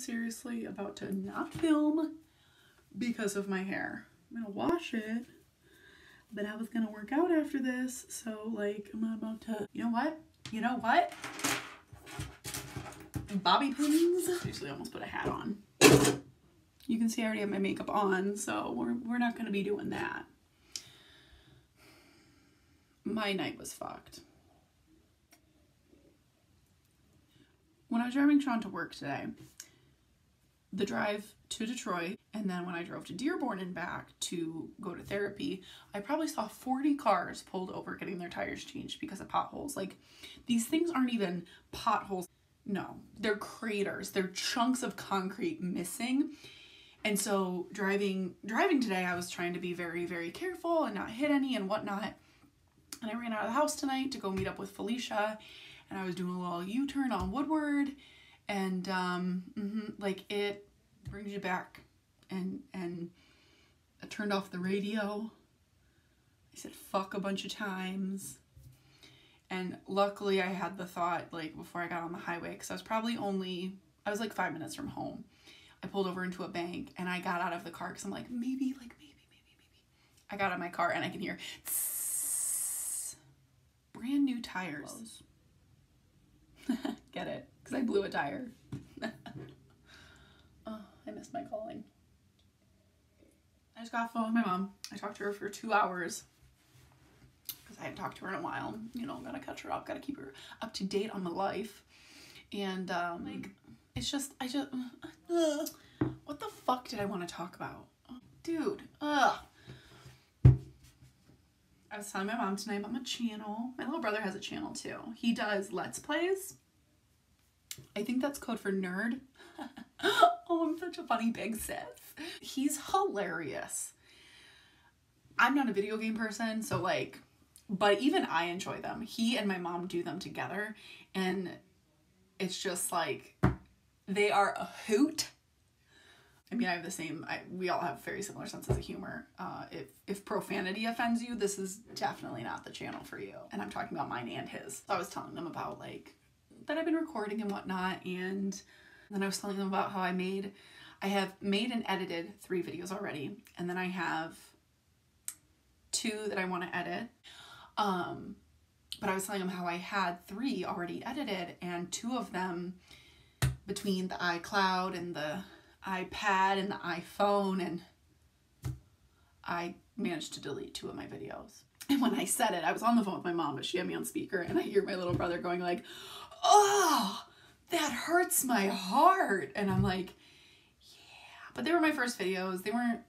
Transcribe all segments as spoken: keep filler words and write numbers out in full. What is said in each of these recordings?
am seriously about to not film because of my hair. I'm gonna wash it, but I was gonna work out after this, so like I'm about to, you know what? You know what? Bobby pins. I actually almost put a hat on. You can see I already have my makeup on, so we're, we're not gonna be doing that. My night was fucked. When I was driving Sean to work today, the drive to Detroit, and then when I drove to Dearborn and back to go to therapy, I probably saw forty cars pulled over getting their tires changed because of potholes. Like, these things aren't even potholes. No, they're craters. They're chunks of concrete missing. And so driving driving today, I was trying to be very, very careful and not hit any and whatnot. And I ran out of the house tonight to go meet up with Felicia, and I was doing a little U-turn on Woodward, and um, mm-hmm, like, it brings you back. And and I turned off the radio. I said fuck a bunch of times, and luckily I had the thought, like, before I got on the highway, because I was probably only, I was like five minutes from home. I pulled over into a bank, and I got out of the car because I'm like, maybe, like, maybe, maybe, maybe. I got out of my car, and I can hear tss, brand new tires. Get it? Because I blew a tire. Oh, I missed my calling. I just got off the phone with my mom. I talked to her for two hours because I haven't talked to her in a while. You know, gotta catch her up, gotta keep her up to date on my life. And um, like, it's just, I just, ugh. What the fuck did I want to talk about, dude? Ugh. I was telling my mom tonight about my channel. My little brother has a channel too. He does Let's Plays. I think that's code for nerd. Oh, I'm such a funny big sis. He's hilarious. I'm not a video game person, so like, but even I enjoy them. He and my mom do them together, and it's just like, they are a hoot. I mean, I have the same, I, we all have very similar senses of humor. Uh, if, if profanity offends you, this is definitely not the channel for you. And I'm talking about mine and his. So I was telling them about, like, that I've been recording and whatnot. And then I was telling them about how I made, I have made and edited three videos already. And then I have two that I want to edit. Um, but I was telling them how I had three already edited, and two of them between the iCloud and the iPad and the iPhone, and I managed to delete two of my videos. And when I said it, I was on the phone with my mom, but she had me on speaker, and I hear my little brother going like, oh, that hurts my heart. And I'm like, yeah, but they were my first videos. They weren't,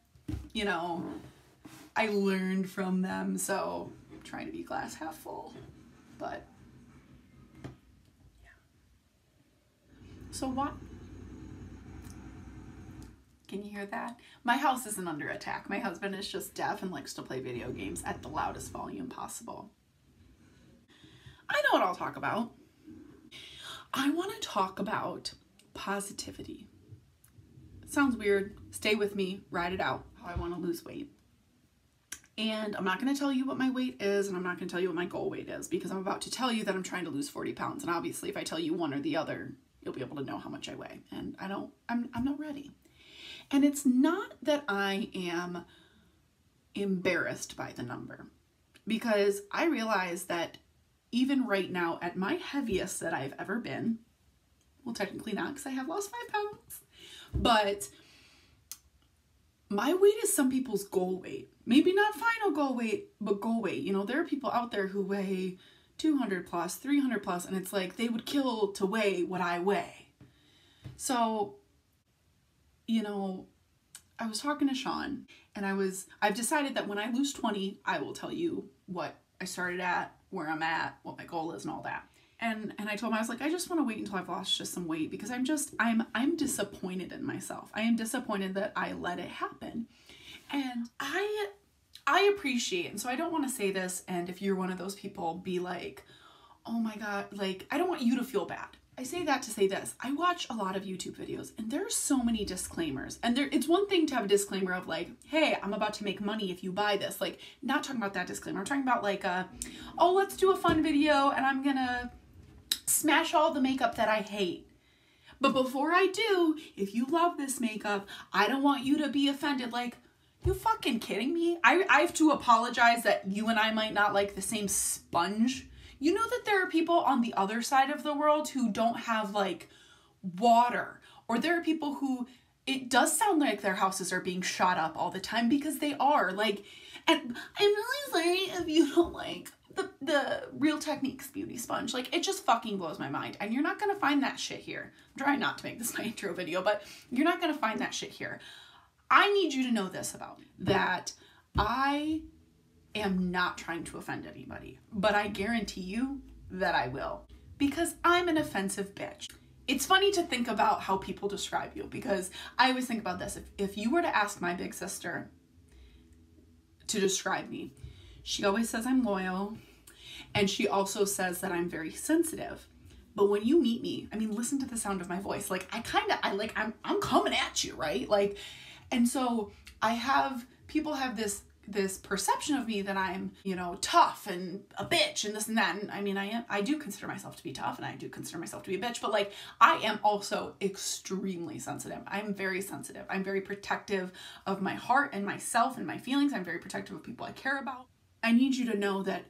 you know, I learned from them. So I'm trying to be glass half full, but yeah. So what? Can you hear that? My house isn't under attack. My husband is just deaf and likes to play video games at the loudest volume possible. I know what I'll talk about. I want to talk about positivity. It sounds weird. Stay with me. Ride it out. How I want to lose weight. And I'm not going to tell you what my weight is, and I'm not going to tell you what my goal weight is, because I'm about to tell you that I'm trying to lose forty pounds. And obviously, if I tell you one or the other, you'll be able to know how much I weigh. And I don't, I'm, I'm not ready. And it's not that I am embarrassed by the number, because I realize that even right now, at my heaviest that I've ever been, well, technically not, because I have lost five pounds, but my weight is some people's goal weight. Maybe not final goal weight, but goal weight. You know, there are people out there who weigh two hundred plus, three hundred plus, and it's like they would kill to weigh what I weigh. So, you know, I was talking to Sean, and I was, I've decided that when I lose twenty, I will tell you what I started at, where I'm at, what my goal is, and all that. And, and I told him, I was like, I just want to wait until I've lost just some weight, because I'm just, I'm, I'm disappointed in myself. I am disappointed that I let it happen. And I, I appreciate, and so I don't want to say this, and if you're one of those people, be like, oh my God, like, I don't want you to feel bad. I say that to say this. I watch a lot of YouTube videos, and there are so many disclaimers. And there, it's one thing to have a disclaimer of like, hey, I'm about to make money if you buy this. Like, not talking about that disclaimer. I'm talking about like, a, oh, let's do a fun video, and I'm gonna smash all the makeup that I hate. But before I do, if you love this makeup, I don't want you to be offended like, you fucking kidding me? I, I have to apologize that you and I might not like the same sponge. You know that there are people on the other side of the world who don't have like water, or there are people who, it does sound like their houses are being shot up all the time, because they are. Like, and I'm really sorry if you don't like the, the Real Techniques Beauty Sponge. Like, it just fucking blows my mind. And you're not gonna find that shit here. I'm trying not to make this my intro video, but you're not gonna find that shit here. I need you to know this about me, that I am not trying to offend anybody, but I guarantee you that I will, because I'm an offensive bitch. It's funny to think about how people describe you, because I always think about this. If, if you were to ask my big sister to describe me, she always says I'm loyal, and she also says that I'm very sensitive. But when you meet me, I mean, listen to the sound of my voice. Like, I kind of, I like, I'm, I'm coming at you, right? Like, and so I have, people have this, this perception of me that I'm, you know, tough and a bitch and this and that. And I mean, I am, I do consider myself to be tough, and I do consider myself to be a bitch, but like, I am also extremely sensitive. I'm very sensitive. I'm very protective of my heart and myself and my feelings. I'm very protective of people I care about. I need you to know that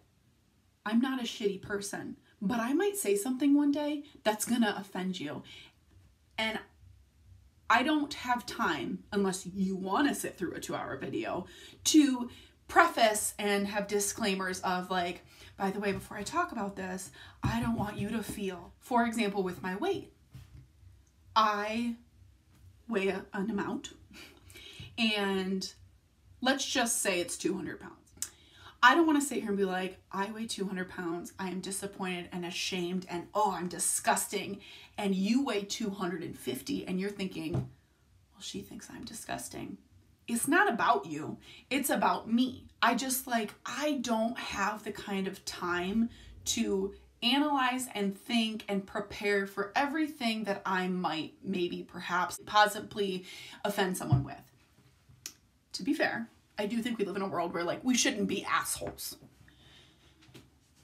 I'm not a shitty person, but I might say something one day that's gonna offend you. And I don't have time, unless you want to sit through a two-hour video, to preface and have disclaimers of like, by the way, before I talk about this, I don't want you to feel, for example, with my weight. I weigh an amount, and let's just say it's two hundred pounds. I don't want to sit here and be like, I weigh two hundred pounds, I am disappointed and ashamed, and oh, I'm disgusting, and you weigh two hundred fifty, and you're thinking, well, she thinks I'm disgusting. It's not about you, it's about me. I just like, I don't have the kind of time to analyze and think and prepare for everything that I might maybe perhaps possibly offend someone with. To be fair, I do think we live in a world where like we shouldn't be assholes.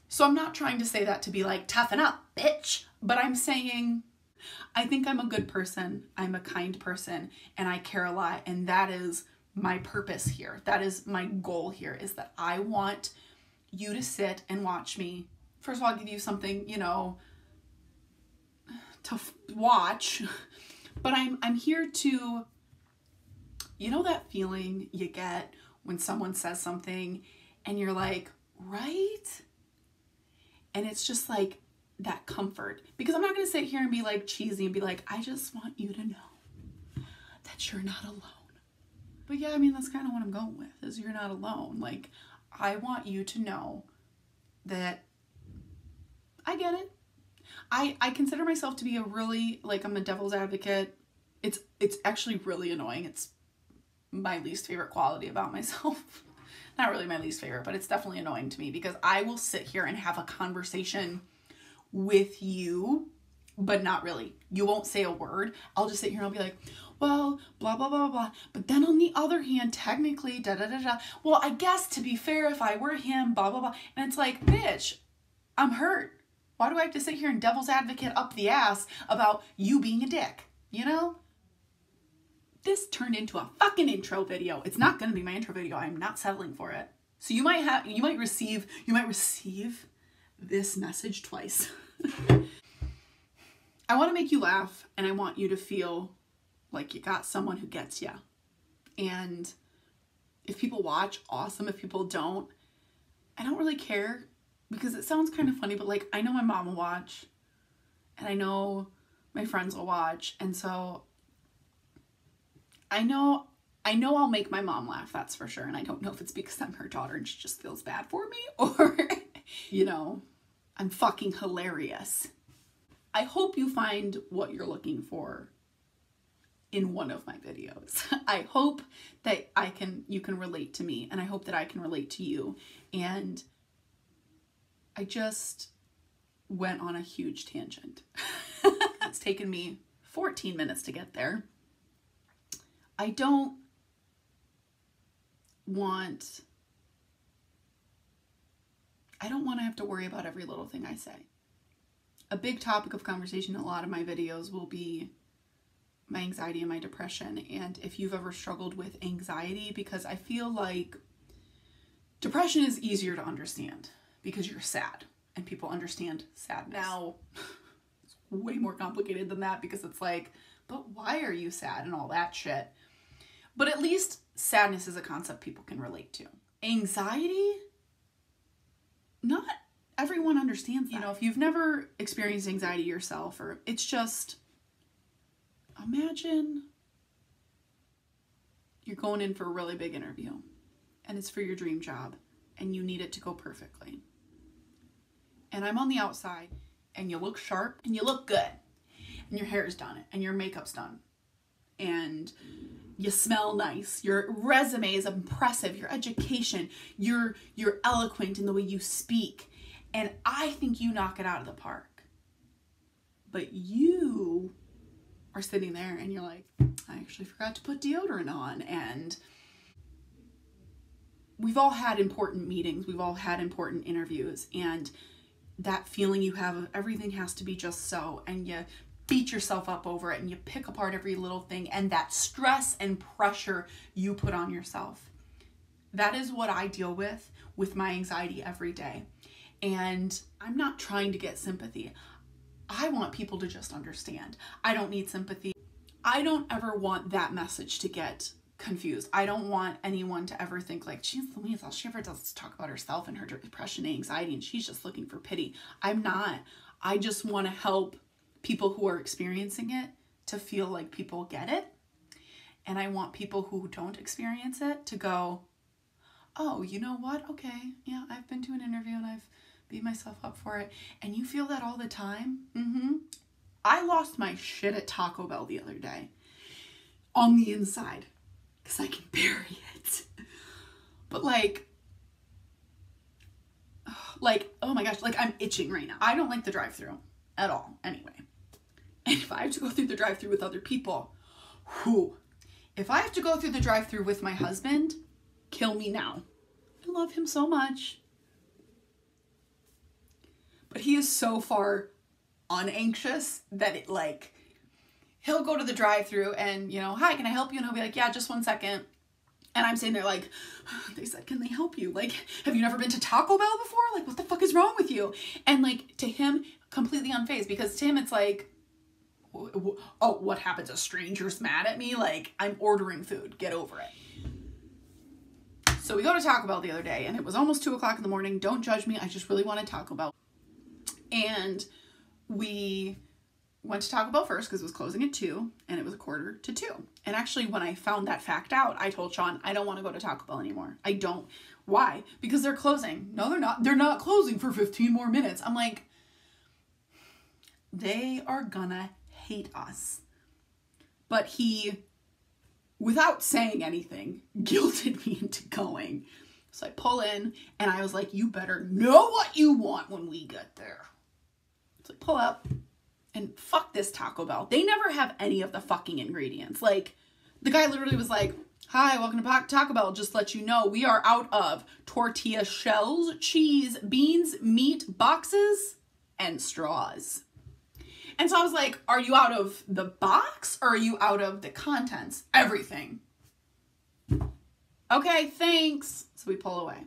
So I'm not trying to say that to be like, toughen up, bitch. But I'm saying, I think I'm a good person. I'm a kind person, and I care a lot. And that is my purpose here. That is my goal here, is that I want you to sit and watch me. First of all, I'll give you something, you know, to watch, but I'm, I'm here to, you know that feeling you get when someone says something and you're like, right? And it's just like that comfort, because I'm not going to sit here and be like cheesy and be like, I just want you to know that you're not alone. But yeah, I mean, that's kind of what I'm going with, is you're not alone. Like, I want you to know that I get it. I, I consider myself to be a really, like, I'm a devil's advocate. It's, it's actually really annoying. It's my least favorite quality about myself. Not really my least favorite, but it's definitely annoying to me, because I will sit here and have a conversation with you, but not really. You won't say a word. I'll just sit here and I'll be like, well, blah, blah, blah, blah. But then on the other hand, technically, da, da, da, da. Well, I guess to be fair, if I were him, blah, blah, blah. And it's like, bitch, I'm hurt. Why do I have to sit here and devil's advocate up the ass about you being a dick, you know? This turned into a fucking intro video. It's not gonna be my intro video. I'm not settling for it. So you might have, you might receive, you might receive this message twice. I wanna make you laugh, and I want you to feel like you got someone who gets you. And if people watch, awesome. If people don't, I don't really care, because it sounds kind of funny, but like, I know my mom will watch, and I know my friends will watch, and so I know, I know I'll make my mom laugh, that's for sure. And I don't know if it's because I'm her daughter and she just feels bad for me, or, you know, I'm fucking hilarious. I hope you find what you're looking for in one of my videos. I hope that I can, you can relate to me, and I hope that I can relate to you. And I just went on a huge tangent. It's taken me fourteen minutes to get there. I don't want, I don't want to have to worry about every little thing I say. a big topic of conversation in a lot of my videos will be my anxiety and my depression, and if you've ever struggled with anxiety, because I feel like depression is easier to understand because you're sad and people understand sadness. Now, it's way more complicated than that because it's like, but why are you sad and all that shit? But at least sadness is a concept people can relate to. Anxiety, not everyone understands that. You know, if you've never experienced anxiety yourself, or it's just, imagine you're going in for a really big interview and it's for your dream job and you need it to go perfectly. And I'm on the outside and you look sharp and you look good and your hair's done and your makeup's done and you smell nice. Your resume is impressive, your education, you're, you're eloquent in the way you speak. And I think you knock it out of the park, but you are sitting there and you're like, I actually forgot to put deodorant on. And we've all had important meetings. We've all had important interviews, and that feeling you have of everything has to be just so, and you beat yourself up over it and you pick apart every little thing, and that stress and pressure you put on yourself. That is what I deal with with my anxiety every day. And I'm not trying to get sympathy. I want people to just understand. I don't need sympathy. I don't ever want that message to get confused. I don't want anyone to ever think like, geez Louise, all she ever does is talk about herself and her depression and anxiety, and she's just looking for pity. I'm not. I just want to help people who are experiencing it to feel like people get it. And I want people who don't experience it to go, oh, you know what? Okay, yeah, I've been to an interview and I've beat myself up for it. And you feel that all the time? Mm-hmm. I lost my shit at Taco Bell the other day on the inside because I can bury it. But like, like, oh my gosh, like I'm itching right now. I don't like the drive-thru at all anyway. And if I have to go through the drive-thru with other people, whew, if I have to go through the drive-thru with my husband, kill me now. I love him so much. But he is so far unanxious that it like, he'll go to the drive-thru and, you know, hi, can I help you? And he'll be like, yeah, just one second. And I'm sitting there like, they said, can they help you? Like, have you never been to Taco Bell before? Like, what the fuck is wrong with you? And like, to him, completely unfazed, because to him it's like, oh, what happens? A stranger's mad at me? Like, I'm ordering food. Get over it. So we go to Taco Bell the other day and it was almost two o'clock in the morning. Don't judge me. I just really wanted Taco Bell. And we went to Taco Bell first because it was closing at two and it was a quarter to two. And actually when I found that fact out, I told Sean, I don't want to go to Taco Bell anymore. I don't. Why? Because they're closing. No, they're not. They're not closing for fifteen more minutes. I'm like, they are gonna hate us. But he, without saying anything, guilted me into going. So I pull in and I was like, you better know what you want when we get there. So I pull up and fuck this Taco Bell. They never have any of the fucking ingredients. Like, the guy literally was like, hi, welcome to Taco Bell. Just to let you know, we are out of tortilla shells, cheese, beans, meat, boxes, and straws. And so I was like, are you out of the box or are you out of the contents? Everything. Okay, thanks. So we pull away.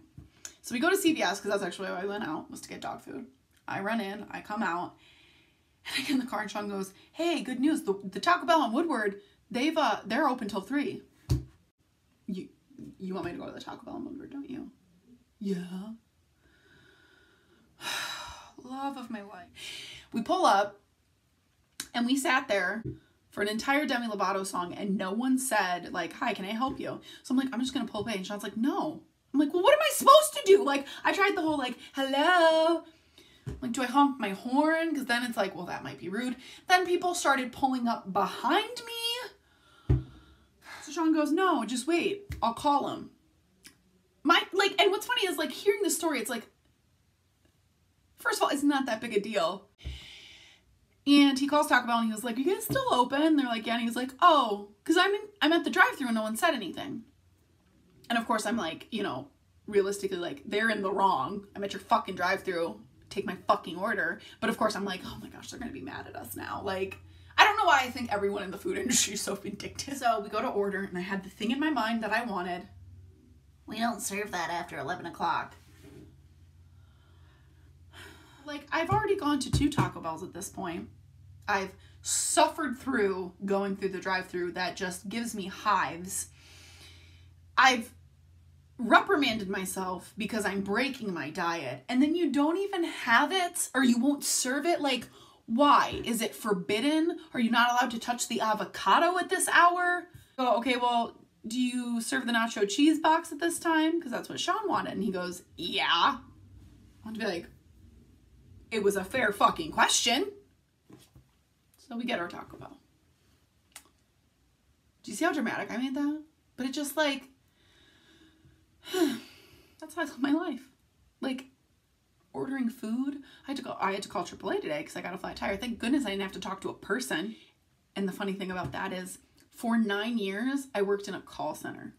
So we go to C V S because that's actually why I went out, was to get dog food. I run in, I come out, and I get in the car and Sean goes, hey, good news. The, the Taco Bell on Woodward, they've, uh, they're open till three. You, you want me to go to the Taco Bell on Woodward, don't you? Yeah. Love of my life. We pull up. And we sat there for an entire Demi Lovato song and no one said like, hi, can I help you? So I'm like, I'm just going to pull away. And Sean's like, no. I'm like, well, what am I supposed to do? Like, I tried the whole like, hello. Like, do I honk my horn? Because then it's like, well, that might be rude. Then people started pulling up behind me. So Sean goes, no, just wait. I'll call him. My, like, and what's funny is like hearing the story, it's like, first of all, it's not that big a deal. And he calls Taco Bell and he was like, are you guys still open? And they're like, yeah. And he was like, oh, because I'm in, I'm at the drive-thru and no one said anything. And of course I'm like, you know, realistically, like, they're in the wrong. I'm at your fucking drive-thru. take my fucking order. But of course I'm like, oh my gosh, they're gonna be mad at us now. Like, I don't know why I think everyone in the food industry is so vindictive. So we go to order and I had the thing in my mind that I wanted. We don't serve that after eleven o'clock. Like, I've already gone to two Taco Bells at this point. I've suffered through going through the drive-thru that just gives me hives. I've reprimanded myself because I'm breaking my diet, and then you don't even have it, or you won't serve it. Like, why? Is it forbidden? Are you not allowed to touch the avocado at this hour? Oh, okay, well, do you serve the nacho cheese box at this time? Because that's what Sean wanted. And he goes, yeah. I want to be like, it was a fair fucking question. So we get our Taco Bell. Do you see how dramatic I made that? But it just, like, that's how I live my life. Like, ordering food. I had to go, I had to call triple A today because I got a flat tire. Thank goodness I didn't have to talk to a person. And the funny thing about that is, for nine years, I worked in a call center.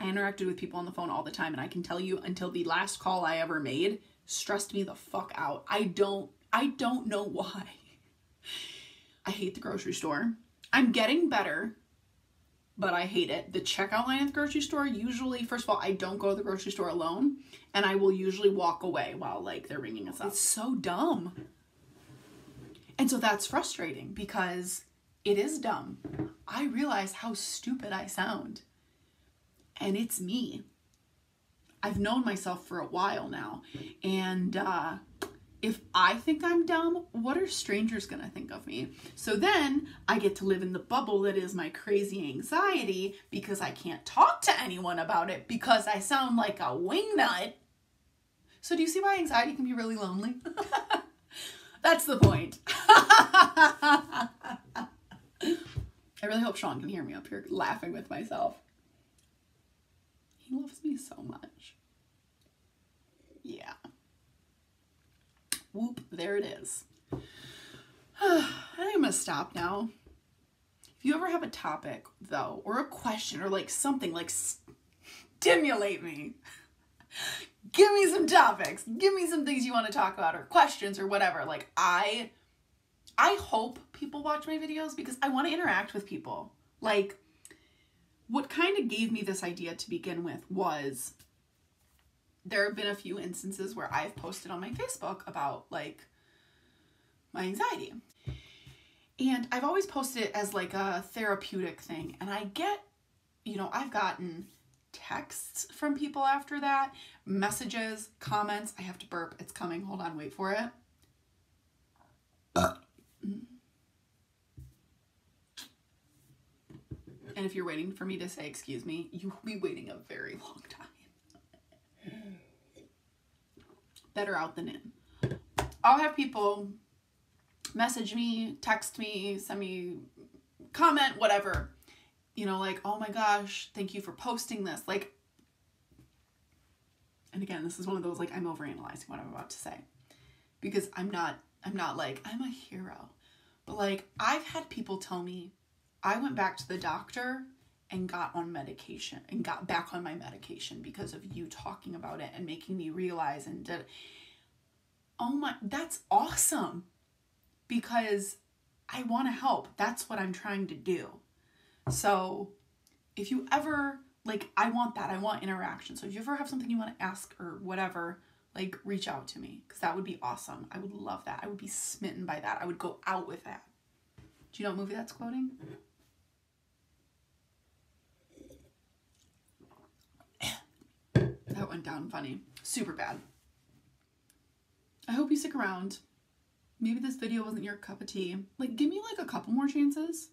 I interacted with people on the phone all the time, and I can tell you, until the last call I ever made, stressed me the fuck out. I don't, I don't know why. I hate the grocery store. I'm getting better, but I hate it. The checkout line at the grocery store, usually, first of all, I don't go to the grocery store alone, and I will usually walk away while, like, they're ringing us up. It's so dumb. And so that's frustrating because it is dumb. I realize how stupid I sound, and it's me. I've known myself for a while now, and uh, if I think I'm dumb, what are strangers gonna think of me? So then I get to live in the bubble that is my crazy anxiety because I can't talk to anyone about it because I sound like a wingnut. So do you see why anxiety can be really lonely? That's the point. I really hope Sean can hear me up here laughing with myself. He loves me so much. Yeah. Whoop, there it is. I think I'm gonna stop now. If you ever have a topic, though, or a question, or like something, like stimulate me. Give me some topics. Give me some things you want to talk about, or questions, or whatever. Like, I, I hope people watch my videos because I want to interact with people. Like, what kind of gave me this idea to begin with was there have been a few instances where I've posted on my Facebook about, like, my anxiety. And I've always posted it as, like, a therapeutic thing. And I get, you know, I've gotten texts from people after that, messages, comments. I have to burp. It's coming. Hold on. Wait for it. Uh. And if you're waiting for me to say, excuse me, you will be waiting a very long time. Better out than in. I'll have people message me, text me, send me, comment, whatever. You know, like, oh my gosh, thank you for posting this. Like, and again, this is one of those, like, I'm overanalyzing what I'm about to say. Because I'm not, I'm not like, I'm a hero. But, like, I've had people tell me, I went back to the doctor and got on medication and got back on my medication because of you talking about it and making me realize and did. Oh my, that's awesome, because I want to help. That's what I'm trying to do. So if you ever, like, I want that, I want interaction. So if you ever have something you want to ask or whatever, like, reach out to me because that would be awesome. I would love that. I would be smitten by that. I would go out with that. Do you know what movie that's quoting? That went down funny. Super bad. I hope you stick around. Maybe this video wasn't your cup of tea. Like, give me like a couple more chances.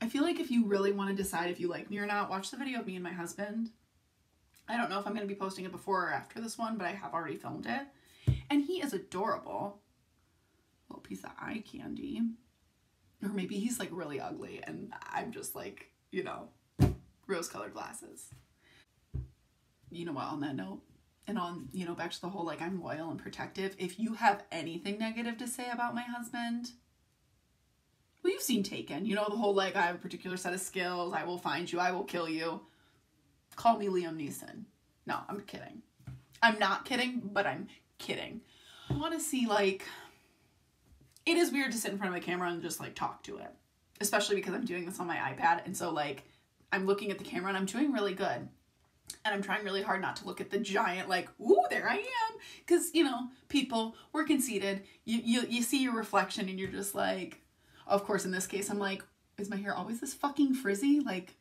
I feel like if you really want to decide if you like me or not, watch the video of me and my husband. I don't know if I'm going to be posting it before or after this one, but I have already filmed it. And he is adorable. Little piece of eye candy. Or maybe he's like really ugly and I'm just like, you know, rose-colored glasses. You know what, on that note, and on, you know, back to the whole, like, I'm loyal and protective. If you have anything negative to say about my husband, well, you've seen Taken. You know, the whole, like, I have a particular set of skills. I will find you. I will kill you. Call me Liam Neeson. No, I'm kidding. I'm not kidding, but I'm kidding. I want to see, like, it is weird to sit in front of the camera and just like talk to it, especially because I'm doing this on my iPad. And so like I'm looking at the camera and I'm doing really good. And I'm trying really hard not to look at the giant, like, ooh, there I am. Cause you know, people, we're conceited. You, you, you see your reflection and you're just like, of course, in this case, I'm like, is my hair always this fucking frizzy? Like,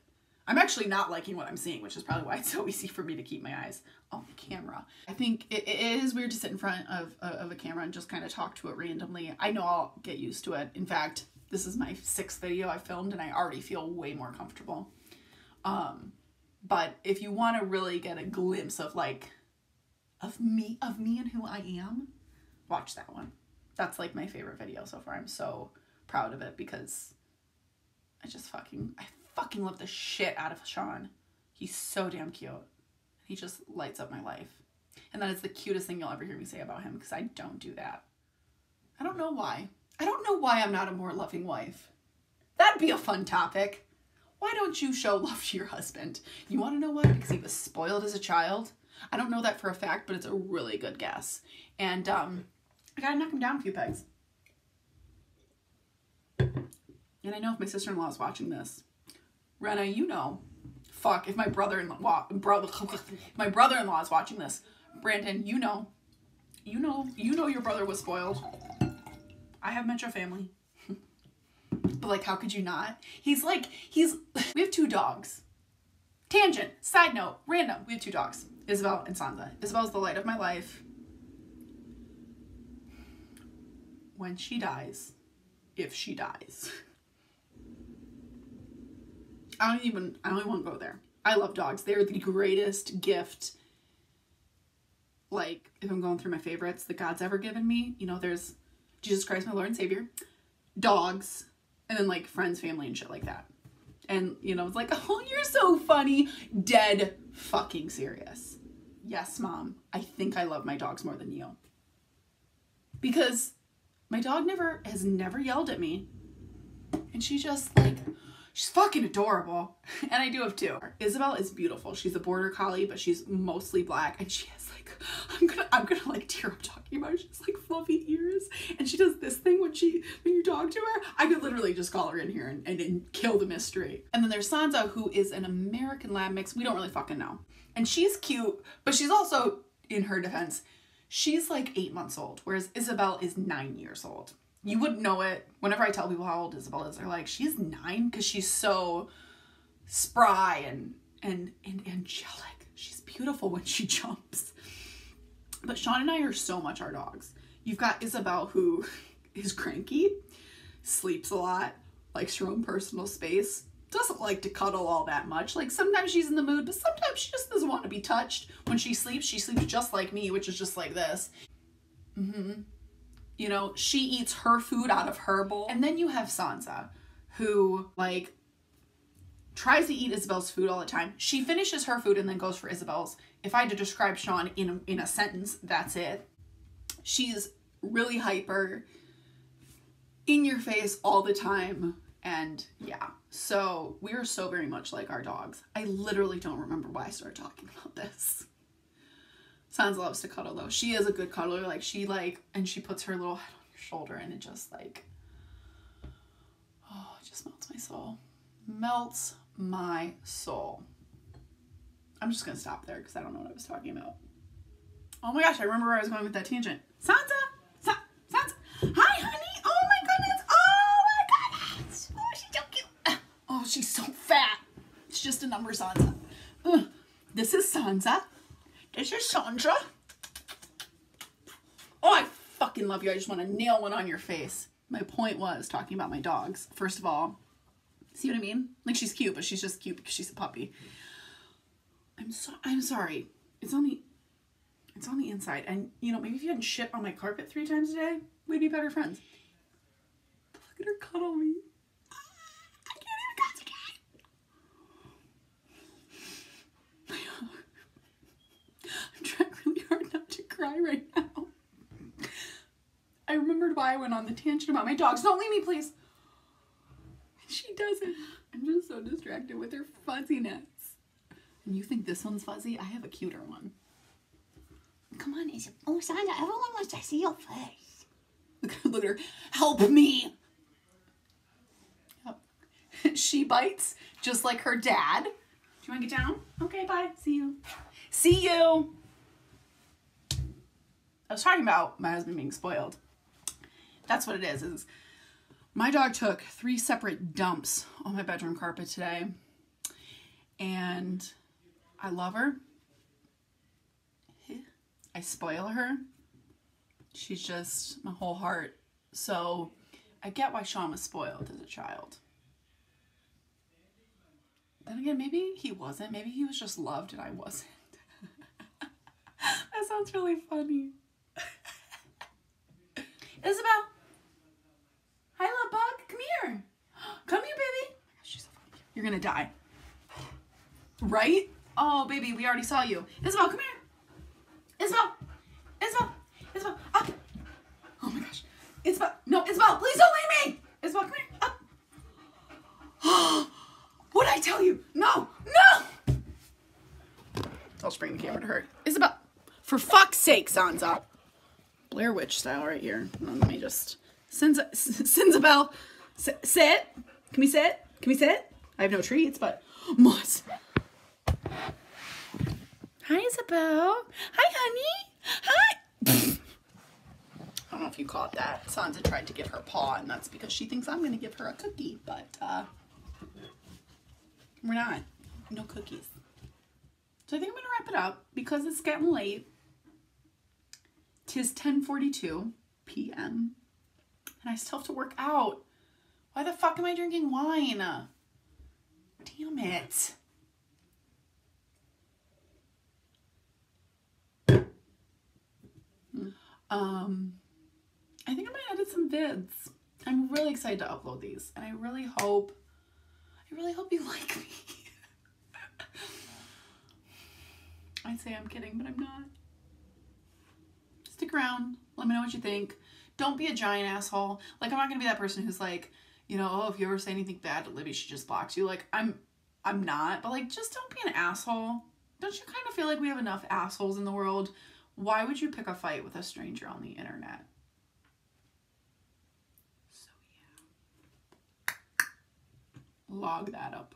I'm actually not liking what I'm seeing, which is probably why it's so easy for me to keep my eyes on the camera. I think it, it is weird to sit in front of, of a camera and just kind of talk to it randomly. I know I'll get used to it. In fact, this is my sixth video I filmed and I already feel way more comfortable. Um, but if you want to really get a glimpse of like, of me, of me and who I am, watch that one. That's like my favorite video so far. I'm so proud of it because I just fucking, I fucking love the shit out of Sean. He's so damn cute. He just lights up my life. And that is the cutest thing you'll ever hear me say about him because I don't do that. I don't know why. I don't know why I'm not a more loving wife. That'd be a fun topic. Why don't you show love to your husband? You want to know why? Because he was spoiled as a child. I don't know that for a fact, but it's a really good guess. And um, I gotta knock him down a few pegs. And I know if my sister-in-law is watching this, Rena, you know, fuck, if my brother-in-law, bro, my brother-in-law is watching this, Brandon, you know, you know, you know your brother was spoiled. I have met your family. But like, how could you not? He's like, he's, we have two dogs. Tangent, side note, random, we have two dogs, Isabel and Sansa. Isabel's the light of my life. When she dies, if she dies. I don't even, I don't even want to go there. I love dogs. They're the greatest gift. Like, if I'm going through my favorites that God's ever given me, you know, there's Jesus Christ, my Lord and Savior, dogs, and then like friends, family, and shit like that. And, you know, it's like, oh, you're so funny. Dead fucking serious. Yes, Mom, I think I love my dogs more than you. Because my dog never, has never yelled at me. And she just like, she's fucking adorable. And I do have two. Isabel is beautiful. She's a border collie, but she's mostly black. And she has like, I'm gonna, I'm gonna like tear up talking about it. She has like fluffy ears. And she does this thing when she, when you talk to her. I could literally just call her in here and, and, and kill the mystery. And then there's Sansa, who is an American lab mix. We don't really fucking know. And she's cute, but she's also, in her defense, she's like eight months old. Whereas Isabel is nine years old. You wouldn't know it. Whenever I tell people how old Isabel is, they're like, she's nine, because she's so spry and, and, and angelic. She's beautiful when she jumps. But Sean and I are so much our dogs. You've got Isabel, who is cranky, sleeps a lot, likes her own personal space, doesn't like to cuddle all that much. Like, sometimes she's in the mood, but sometimes she just doesn't want to be touched. When she sleeps, she sleeps just like me, which is just like this. Mm-hmm. You know, she eats her food out of her bowl. And then you have Sansa, who like tries to eat Isabel's food all the time. She finishes her food and then goes for Isabel's. If I had to describe Sean in a, in a sentence, that's it. She's really hyper, in your face all the time. And yeah, so we are so very much like our dogs. I literally don't remember why I started talking about this. Sansa loves to cuddle though. She is a good cuddler. Like she like, and she puts her little head on your shoulder and it just like, oh, it just melts my soul. Melts my soul. I'm just gonna stop there because I don't know what I was talking about. Oh my gosh, I remember where I was going with that tangent. Sansa, Sa Sansa, hi honey, oh my goodness, oh my goodness, oh she's so cute. Oh, she's so fat. It's just a number, Sansa. Ugh. This is Sansa. It's your Sandra. Oh, I fucking love you. I just want to nail one on your face. My point was talking about my dogs. First of all, see what I mean? Like she's cute, but she's just cute because she's a puppy. I'm so I'm sorry. It's on the it's on the inside. And you know, maybe if you hadn't shit on my carpet three times a day, we'd be better friends. Look at her cuddle me. Right now. I remembered why I went on the tangent about my dogs. Don't leave me, please. She doesn't. I'm just so distracted with her fuzziness. And you think this one's fuzzy? I have a cuter one. Come on, Isabel. Oh, Sansa, everyone wants to see your face. Look at her. Help me. She bites, just like her dad. Do you want to get down? Okay, bye. See you. See you. I was talking about my husband being spoiled. That's what it is, is my dog took three separate dumps on my bedroom carpet today. And I love her. I spoil her. She's just my whole heart. So I get why Sean was spoiled as a child. Then again, maybe he wasn't. Maybe he was just loved and I wasn't. That sounds really funny. Isabel. Hi, little bug. Come here. Come here, baby. Oh my gosh, she's so funny. You're going to die. Right? Oh, baby, we already saw you. Isabel, come here. Isabel. Isabel. Isabel. Up. Oh my gosh. Isabel. No, Isabel. Please don't leave me. Isabel, come here. Up. Oh. What did I tell you? No! No! I'll just bring the camera to her. Isabel, for fuck's sake, Sansa. Blair Witch style right here. Let me just... Sansa, Sansa, sit. Can we sit? Can we sit? I have no treats, but... Moss. Hi, Isabel. Hi, honey. Hi. I don't know if you call it that. Sansa tried to give her paw, and that's because she thinks I'm going to give her a cookie, but... uh we're not. No cookies. So I think I'm going to wrap it up because it's getting late. Tis ten forty-two p m and I still have to work out. Why the fuck am I drinking wine? Damn it. Um, I think I might edit some vids. I'm really excited to upload these and I really hope I really hope you like me. I say I'm kidding, but I'm not. Stick around. Let me know what you think. Don't be a giant asshole. Like, I'm not going to be that person who's like, you know, oh, if you ever say anything bad to Libby, she just blocks you. Like, I'm I'm not. But, like, just don't be an asshole. Don't you kind of feel like we have enough assholes in the world? Why would you pick a fight with a stranger on the internet? Log that up,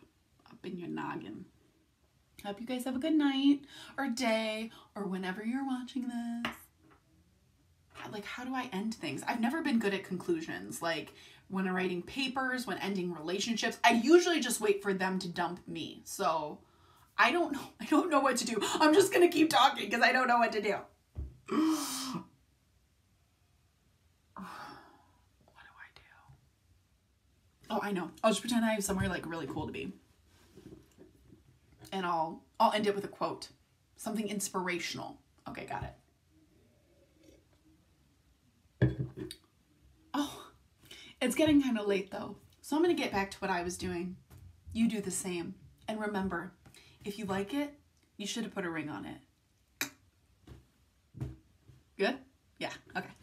up in your noggin. Hope you guys have a good night or day or whenever you're watching this. Like, how do I end things? I've never been good at conclusions. Like, when I'm writing papers, when ending relationships, I usually just wait for them to dump me. So I don't know. I don't know what to do. I'm just going to keep talking because I don't know what to do. Oh, I know. I'll just pretend I have somewhere like really cool to be. And I'll I'll end it with a quote. Something inspirational. Okay, got it. Oh, it's getting kind of late though. So I'm going to get back to what I was doing. You do the same. And remember, if you like it, you should have put a ring on it. Good? Yeah, okay.